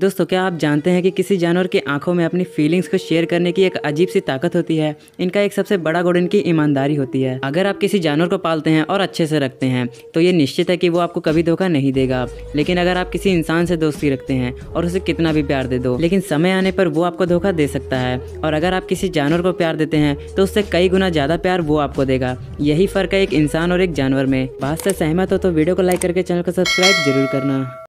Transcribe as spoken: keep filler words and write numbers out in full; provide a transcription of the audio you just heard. दोस्तों, क्या आप जानते हैं कि किसी जानवर की आंखों में अपनी फीलिंग्स को शेयर करने की एक अजीब सी ताकत होती है। इनका एक सबसे बड़ा गुण इनकी ईमानदारी होती है। अगर आप किसी जानवर को पालते हैं और अच्छे से रखते हैं तो ये निश्चित है कि वो आपको कभी धोखा नहीं देगा। लेकिन अगर आप किसी इंसान से दोस्ती रखते हैं और उसे कितना भी प्यार दे दो, लेकिन समय आने पर वो आपको धोखा दे सकता है। और अगर आप किसी जानवर को प्यार देते हैं तो उससे कई गुना ज़्यादा प्यार वो आपको देगा। यही फ़र्क है एक इंसान और एक जानवर में। बात से सहमत हो तो वीडियो को लाइक करके चैनल को सब्सक्राइब जरूर करना।